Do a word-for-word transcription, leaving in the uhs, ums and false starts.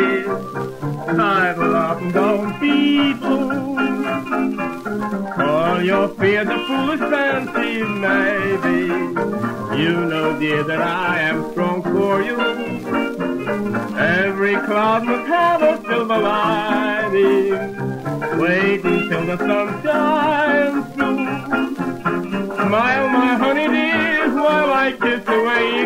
baby, idle up and don't be blue. Call your fears a foolish fancy, maybe. You know, dear, that I am strong for you. Every cloud must have a silver lining. Wait until the sun shines through. Smile, my honey dear, while I kiss away